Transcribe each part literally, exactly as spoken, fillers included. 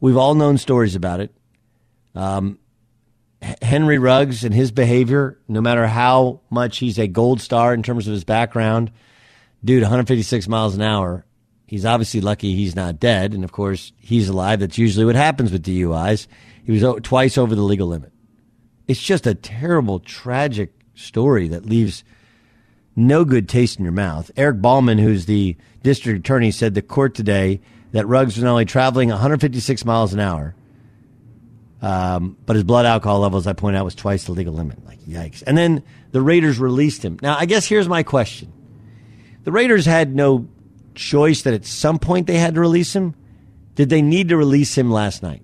We've all known stories about it. Um, Henry Ruggs and his behavior, no matter how much he's a gold star in terms of his background, dude, one hundred fifty-six miles an hour. He's obviously lucky he's not dead. And, of course, he's alive. That's usually what happens with D U Is. He was twice over the legal limit. It's just a terrible, tragic story that leaves no good taste in your mouth. Eric Ballman, who's the district attorney, said the court today that Ruggs was not only traveling one hundred fifty-six miles an hour, um, but his blood alcohol level, as I point out, was twice the legal limit. Like, yikes. And then the Raiders released him. Now, I guess here's my question. The Raiders had no choice that at some point they had to release him. Did they need to release him last night?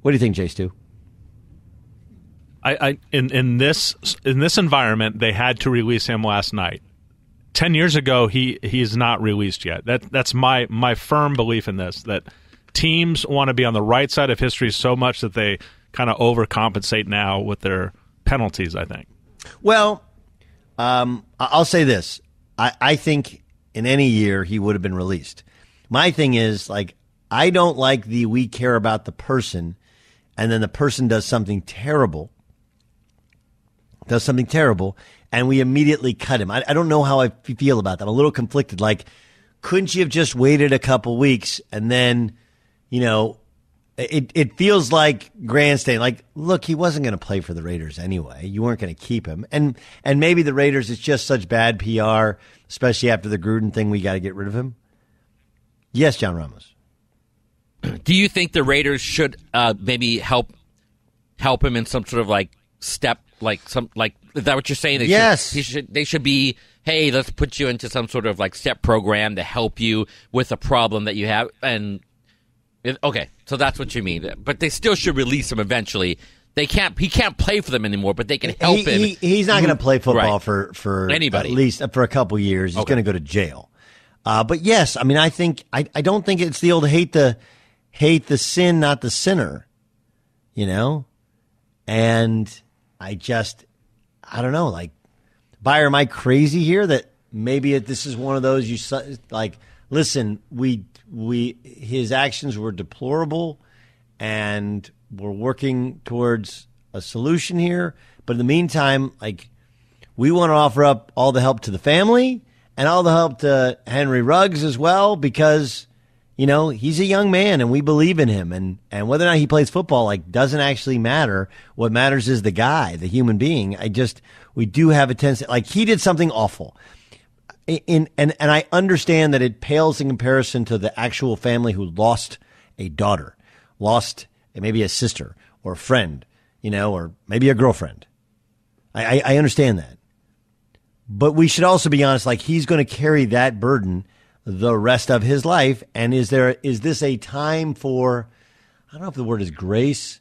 What do you think, Jay Stu? I, I in in this in this environment, they had to release him last night. Ten years ago, he he's not released yet. That that's my my firm belief in this. That teams want to be on the right side of history so much that they kind of overcompensate now with their penalties. I think. Well, um, I'll say this. I, I think in any year he would have been released. My thing is like I don't like the we care about the person, and then the person does something terrible. does something terrible, and we immediately cut him. I, I don't know how I feel about that. I'm a little conflicted. Like, couldn't you have just waited a couple weeks and then, you know, it, it feels like grandstanding. Like, look, he wasn't going to play for the Raiders anyway. You weren't going to keep him. And and maybe the Raiders, it's just such bad P R, especially after the Gruden thing, we got to get rid of him. Yes, John Ramos. Do you think the Raiders should uh, maybe help help him in some sort of, like, step Like some like is that what you're saying? They yes. Should, he should, they should be. Hey, let's put you into some sort of like step program to help you with a problem that you have. And it, okay, so that's what you mean. But they still should release him eventually. They can't. He can't play for them anymore. But they can help he, him. He, he's not going to play football right. for for anybody at least for a couple years. He's okay. going to go to jail. Uh, but yes, I mean, I think I, I don't think it's the old hate the hate the sin, not the sinner. You know, and. I just, I don't know, like, Buyer, am I crazy here that maybe it, this is one of those you like, listen, we, we, his actions were deplorable and we're working towards a solution here. But in the meantime, like, we want to offer up all the help to the family and all the help to Henry Ruggs as well, because, you know, he's a young man and we believe in him, and, and whether or not he plays football, like, doesn't actually matter. What matters is the guy, the human being. I just, we do have a tendency, like, he did something awful. In, and, and I understand that it pales in comparison to the actual family who lost a daughter, lost maybe a sister or a friend, you know, or maybe a girlfriend. I, I, I understand that. But we should also be honest, like, he's going to carry that burden the rest of his life. And is there, is this a time for, I don't know if the word is grace.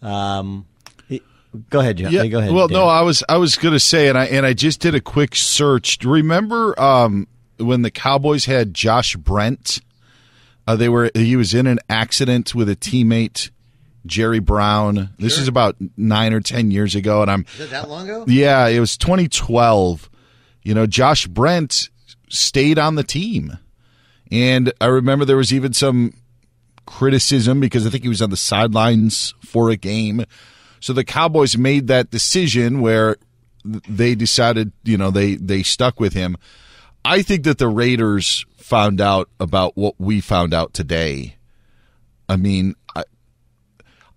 Um, it, go ahead, John. Yeah, go ahead. Well, Dan. no, I was, I was going to say, and I, and I just did a quick search. Remember, um, when the Cowboys had Josh Brent, uh, they were, he was in an accident with a teammate, Jerry Brown. Sure. This is about nine or ten years ago. And I'm, is it that long ago? Yeah, it was twenty twelve. You know, Josh Brent stayed on the team, and I remember there was even some criticism because I think he was on the sidelines for a game. So the Cowboys made that decision where they decided, you know, they they stuck with him. I think that the Raiders found out about what we found out today. I mean, I,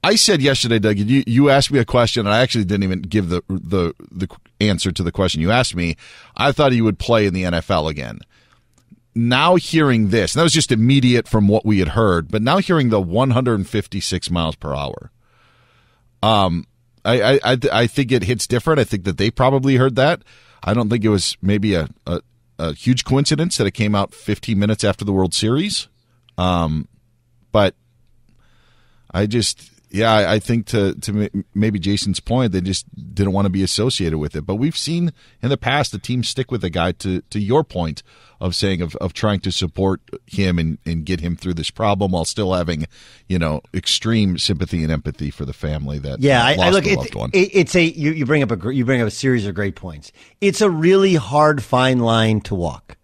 I said yesterday, Doug, you, you asked me a question, and I actually didn't even give the the the answer to the question you asked me. I thought he would play in the N F L again. Now hearing this, and that was just immediate from what we had heard, but now hearing the one hundred fifty-six miles per hour, um, I I, I think it hits different. I think that they probably heard that. I don't think it was maybe a, a, a huge coincidence that it came out fifteen minutes after the World Series. Um, but I just... Yeah, I think to to maybe Jason's point, they just didn't want to be associated with it. But we've seen in the past the team stick with a guy, to to your point of saying of, of trying to support him and, and get him through this problem while still having, you know, extreme sympathy and empathy for the family that yeah, lost I, I look, a loved it, one. It, it's a you, you bring up a you bring up a series of great points. It's a really hard fine line to walk.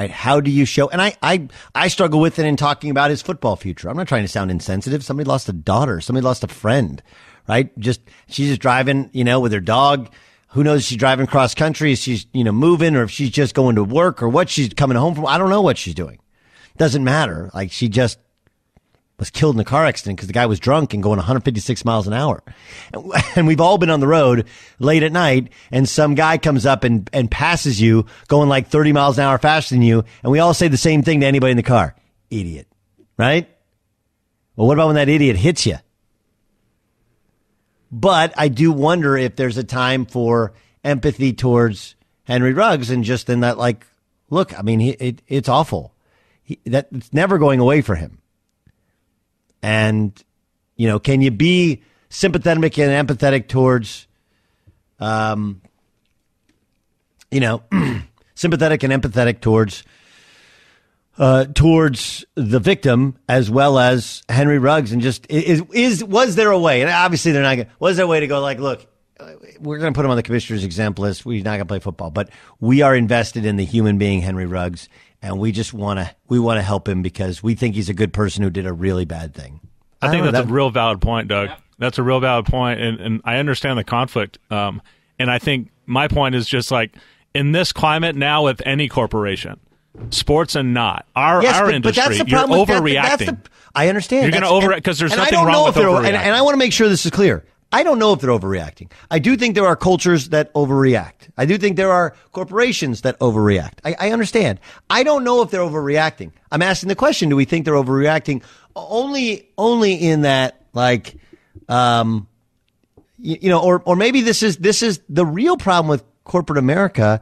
right? How do you show? And I, I, I struggle with it in talking about his football future. I'm not trying to sound insensitive. Somebody lost a daughter. Somebody lost a friend, right? Just, she's just driving, you know, with her dog. Who knows if she's driving cross country, if she's, you know, moving, or if she's just going to work, or what she's coming home from. I don't know what she's doing. Doesn't matter. Like, she just was killed in a car accident because the guy was drunk and going one hundred fifty-six miles an hour. And we've all been on the road late at night, and some guy comes up and, and passes you going like thirty miles an hour faster than you. And we all say the same thing to anybody in the car. Idiot. Right? Well, what about when that idiot hits you? But I do wonder if there's a time for empathy towards Henry Ruggs, and just in that, like, look, I mean, he, it, it's awful. He, that it's never going away for him. And, you know, can you be sympathetic and empathetic towards, um, you know, sympathetic and empathetic towards, uh, towards the victim as well as Henry Ruggs, and just is, is, was there a way? And obviously they're not going to, was there a way to go like, look, we're going to put him on the commissioner's exempt list. We're not going to play football, but we are invested in the human being, Henry Ruggs. And we just want to, we want to help him because we think he's a good person who did a really bad thing. I, I think that's that. a real valid point, Doug. Yeah. That's a real valid point. And, and I understand the conflict. Um, and I think my point is just like, in this climate now with any corporation, sports and not our, yes, our but, industry, but that's the problem. You're overreacting. That, that's the, I understand. You're going to overreact because there's nothing wrong with overreacting. And, and I want to make sure this is clear. I don't know if they're overreacting. I do think there are cultures that overreact. I do think there are corporations that overreact. I, I understand. I don't know if they're overreacting. I'm asking the question, do we think they're overreacting? Only, only in that, like, um, you, you know, or, or maybe this is, this is the real problem with corporate America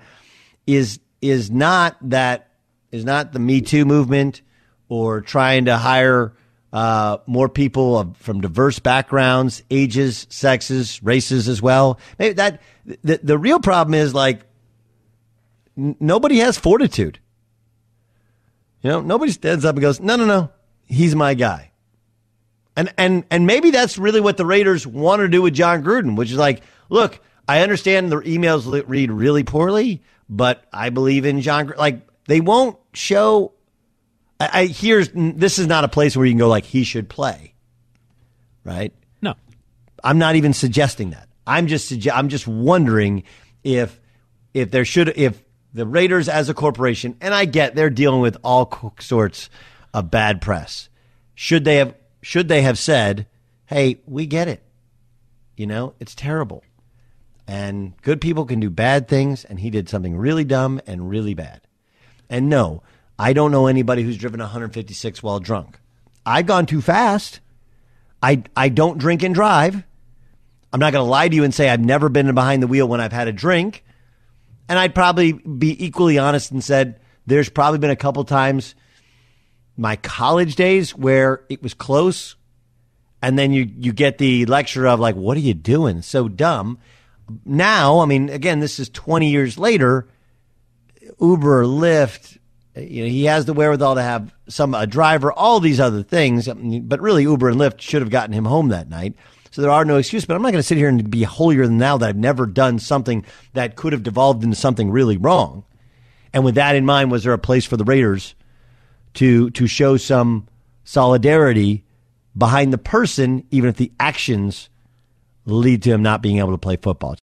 is, is not that, is not the Me Too movement or trying to hire Uh, more people of, from diverse backgrounds, ages, sexes, races as well. Maybe that the, the real problem is like n- nobody has fortitude. You know, nobody stands up and goes, no, no, no, he's my guy. And, and, and maybe that's really what the Raiders want to do with John Gruden, which is like, look, I understand the emails read really poorly, but I believe in John. Like, they won't show I here's this is not a place where you can go like he should play, right? No, I'm not even suggesting that. I'm just suge- I'm just wondering if if there should if the Raiders as a corporation, and I get they're dealing with all sorts of bad press, should they have should they have said, hey, we get it, you know, it's terrible, and good people can do bad things, and he did something really dumb and really bad, and no. I don't know anybody who's driven one hundred fifty-six while drunk. I've gone too fast. I I don't drink and drive. I'm not going to lie to you and say I've never been behind the wheel when I've had a drink. And I'd probably be equally honest and said there's probably been a couple times my college days where it was close. And then you, you get the lecture of like, what are you doing? So dumb. Now, I mean, again, this is twenty years later, Uber, Lyft, you know, he has the wherewithal to have some a driver, all these other things. But really, Uber and Lyft should have gotten him home that night. So there are no excuses. But I'm not going to sit here and be holier than thou that I've never done something that could have devolved into something really wrong. And with that in mind, was there a place for the Raiders to to show some solidarity behind the person, even if the actions lead to him not being able to play football?